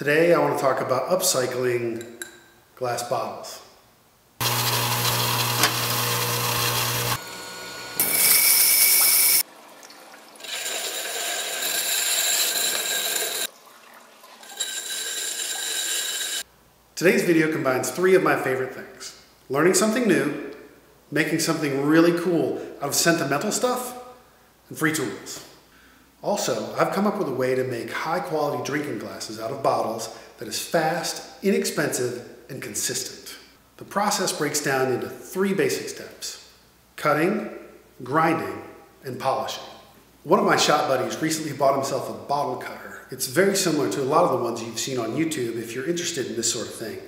Today I want to talk about upcycling glass bottles. Today's video combines three of my favorite things: learning something new, making something really cool out of sentimental stuff, and free tools. Also, I've come up with a way to make high-quality drinking glasses out of bottles that is fast, inexpensive, and consistent. The process breaks down into three basic steps: cutting, grinding, and polishing. One of my shop buddies recently bought himself a bottle cutter. It's very similar to a lot of the ones you've seen on YouTube if you're interested in this sort of thing.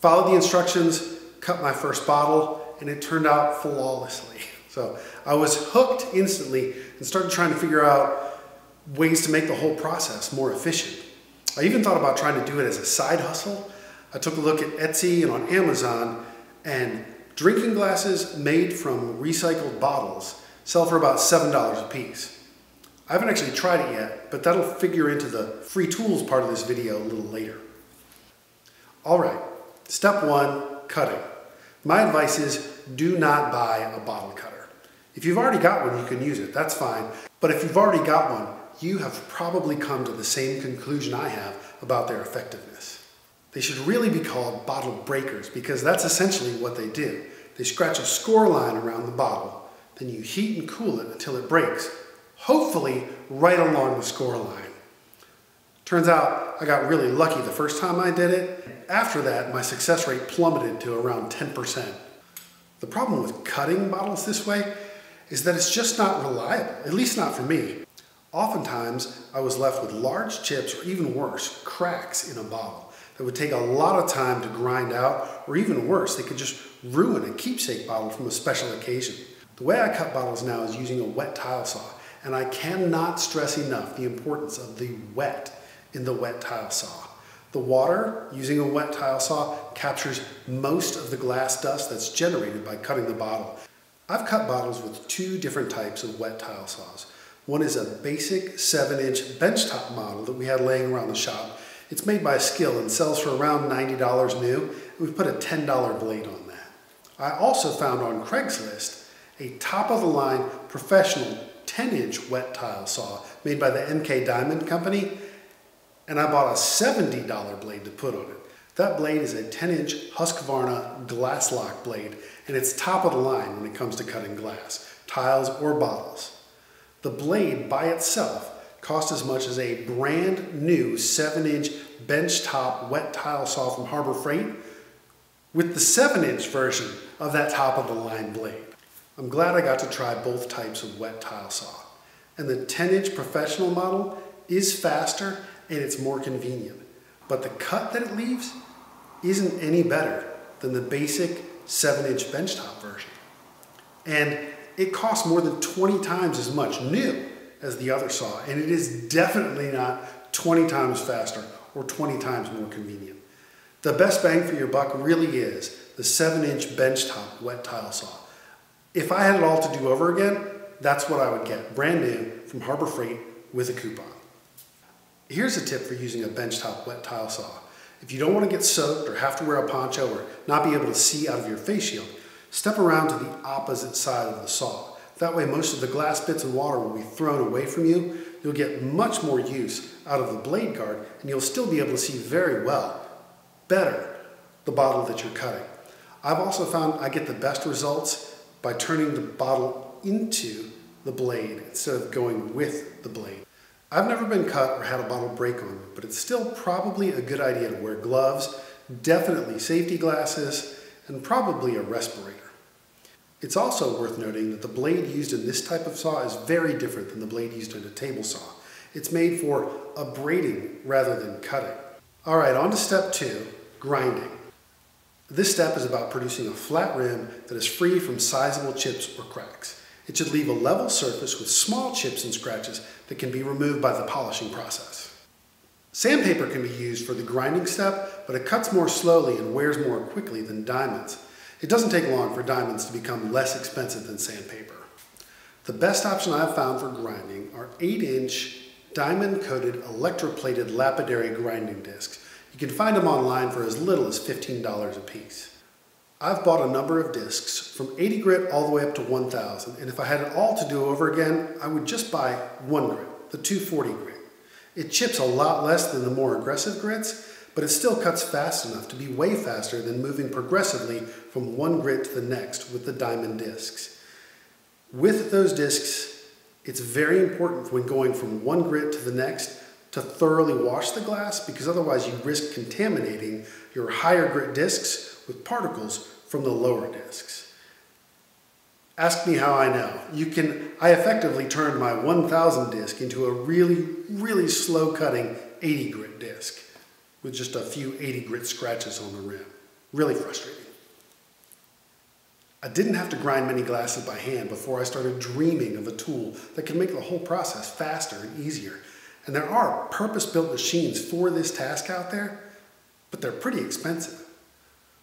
Followed the instructions, cut my first bottle, and it turned out flawlessly. So I was hooked instantly and started trying to figure out ways to make the whole process more efficient. I even thought about trying to do it as a side hustle. I took a look at Etsy and on Amazon, and drinking glasses made from recycled bottles sell for about $7 a piece. I haven't actually tried it yet, but that'll figure into the free tools part of this video a little later. All right, step one, cutting. My advice is do not buy a bottle cutter. If you've already got one, you can use it, that's fine. But if you've already got one, you have probably come to the same conclusion I have about their effectiveness. They should really be called bottle breakers because that's essentially what they do. They scratch a score line around the bottle, then you heat and cool it until it breaks, hopefully right along the score line. Turns out I got really lucky the first time I did it. After that, my success rate plummeted to around 10%. The problem with cutting bottles this way is that it's just not reliable, at least not for me. Oftentimes, I was left with large chips or even worse, cracks in a bottle that would take a lot of time to grind out, or even worse, they could just ruin a keepsake bottle from a special occasion. The way I cut bottles now is using a wet tile saw. And I cannot stress enough the importance of the wet in the wet tile saw. The water using a wet tile saw captures most of the glass dust that's generated by cutting the bottle. I've cut bottles with two different types of wet tile saws. One is a basic 7-inch benchtop model that we had laying around the shop. It's made by Skill and sells for around $90 new, and we've put a $10 blade on that. I also found on Craigslist a top-of-the-line professional 10-inch wet tile saw made by the MK Diamond company, and I bought a $70 blade to put on it. That blade is a 10-inch Husqvarna glass lock blade, and it's top of the line when it comes to cutting glass, tiles or bottles. The blade by itself costs as much as a brand new 7-inch benchtop wet tile saw from Harbor Freight with the 7-inch version of that top of the line blade. I'm glad I got to try both types of wet tile saw. And the 10-inch professional model is faster and it's more convenient. But the cut that it leaves isn't any better than the basic 7-inch benchtop version. And it costs more than 20 times as much new as the other saw, and it is definitely not 20 times faster or 20 times more convenient. The best bang for your buck really is the 7-inch benchtop wet tile saw. If I had it all to do over again, that's what I would get, brand new from Harbor Freight with a coupon. Here's a tip for using a benchtop wet tile saw. If you don't want to get soaked or have to wear a poncho or not be able to see out of your face shield, step around to the opposite side of the saw. That way most of the glass bits and water will be thrown away from you. You'll get much more use out of the blade guard and you'll still be able to see very well, better, the bottle that you're cutting. I've also found I get the best results by turning the bottle into the blade instead of going with the blade. I've never been cut or had a bottle break on me, but it's still probably a good idea to wear gloves, definitely safety glasses, and probably a respirator. It's also worth noting that the blade used in this type of saw is very different than the blade used in a table saw. It's made for abrading rather than cutting. All right, on to step two, grinding. This step is about producing a flat rim that is free from sizable chips or cracks. It should leave a level surface with small chips and scratches that can be removed by the polishing process. Sandpaper can be used for the grinding step, but it cuts more slowly and wears more quickly than diamonds. It doesn't take long for diamonds to become less expensive than sandpaper. The best option I've found for grinding are 8-inch diamond-coated electroplated lapidary grinding discs. You can find them online for as little as $15 a piece. I've bought a number of discs from 80 grit all the way up to 1,000, and if I had it all to do over again, I would just buy 1 grit, the 240 grit. It chips a lot less than the more aggressive grits, but it still cuts fast enough to be way faster than moving progressively from one grit to the next with the diamond discs. With those discs, it's very important when going from one grit to the next to thoroughly wash the glass, because otherwise you risk contaminating your higher grit discs with particles from the lower discs. Ask me how I know. I effectively turned my 1,000 disc into a really, really slow cutting 80 grit disc with just a few 80 grit scratches on the rim. Really frustrating. I didn't have to grind many glasses by hand before I started dreaming of a tool that can make the whole process faster and easier. And there are purpose-built machines for this task out there, but they're pretty expensive.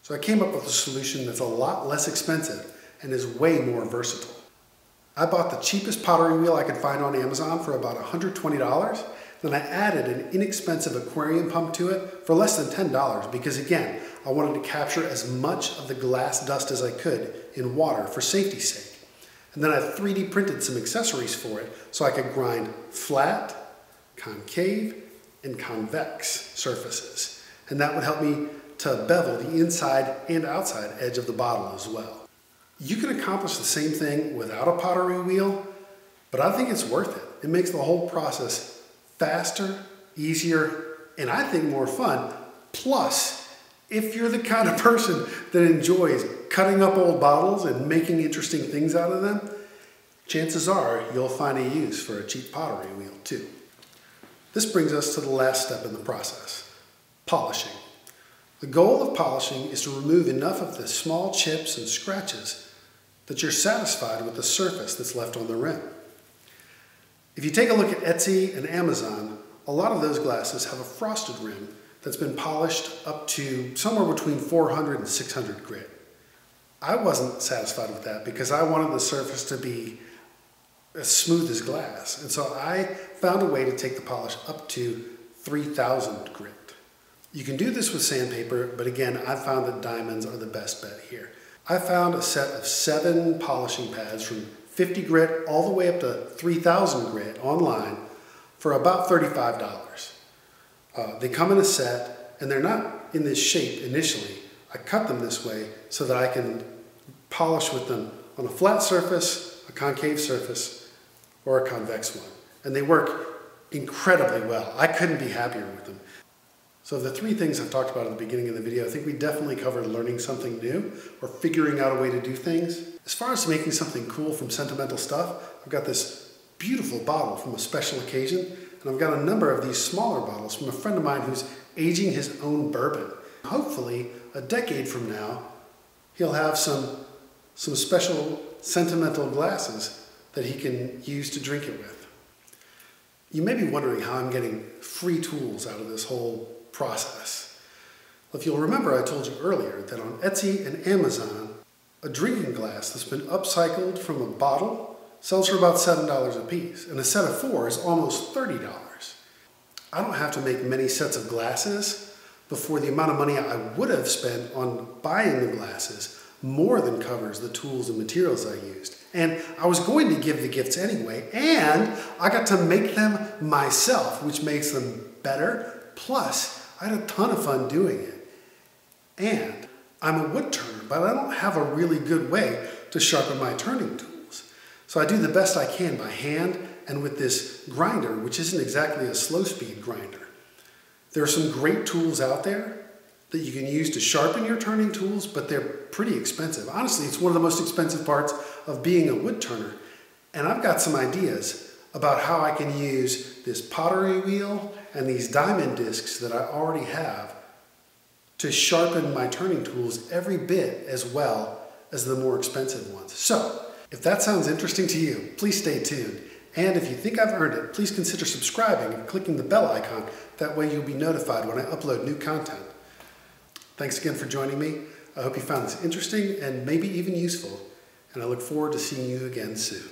So I came up with a solution that's a lot less expensive and is way more versatile. I bought the cheapest pottery wheel I could find on Amazon for about $120, then I added an inexpensive aquarium pump to it for less than $10 because, again, I wanted to capture as much of the glass dust as I could in water for safety's sake. And then I 3D printed some accessories for it so I could grind flat, concave, and convex surfaces. And that would help me to bevel the inside and outside edge of the bottle as well. You can accomplish the same thing without a pottery wheel, but I think it's worth it. It makes the whole process faster, easier, and I think more fun. Plus, if you're the kind of person that enjoys cutting up old bottles and making interesting things out of them, chances are you'll find a use for a cheap pottery wheel too. This brings us to the last step in the process, polishing. The goal of polishing is to remove enough of the small chips and scratches that you're satisfied with the surface that's left on the rim. If you take a look at Etsy and Amazon, a lot of those glasses have a frosted rim that's been polished up to somewhere between 400 and 600 grit. I wasn't satisfied with that because I wanted the surface to be as smooth as glass, and so I found a way to take the polish up to 3,000 grit. You can do this with sandpaper, but again, I found that diamonds are the best bet here. I found a set of 7 polishing pads from 50 grit all the way up to 3,000 grit online for about $35. They come in a set, and they're not in this shape initially. I cut them this way so that I can polish with them on a flat surface, a concave surface, or a convex one. And they work incredibly well. I couldn't be happier with them. So the 3 things I've talked about at the beginning of the video, I think we definitely covered learning something new or figuring out a way to do things. As far as making something cool from sentimental stuff, I've got this beautiful bottle from a special occasion, and I've got a number of these smaller bottles from a friend of mine who's aging his own bourbon. Hopefully, a decade from now, he'll have some special sentimental glasses that he can use to drink it with. You may be wondering how I'm getting free tools out of this whole process. Well, if you'll remember, I told you earlier that on Etsy and Amazon, a drinking glass that's been upcycled from a bottle sells for about $7 a piece, and a set of 4 is almost $30. I don't have to make many sets of glasses before the amount of money I would have spent on buying the glasses more than covers the tools and materials I used. And I was going to give the gifts anyway, and I got to make them myself, which makes them better. Plus, I had a ton of fun doing it. And I'm a wood turner, but I don't have a really good way to sharpen my turning tools. So I do the best I can by hand and with this grinder, which isn't exactly a slow speed grinder. There are some great tools out there that you can use to sharpen your turning tools, but they're pretty expensive. Honestly, it's one of the most expensive parts of being a wood turner. And I've got some ideas about how I can use this pottery wheel and these diamond discs that I already have to sharpen my turning tools every bit as well as the more expensive ones. So, if that sounds interesting to you, please stay tuned. And if you think I've earned it, please consider subscribing and clicking the bell icon. That way you'll be notified when I upload new content. Thanks again for joining me. I hope you found this interesting and maybe even useful, and I look forward to seeing you again soon.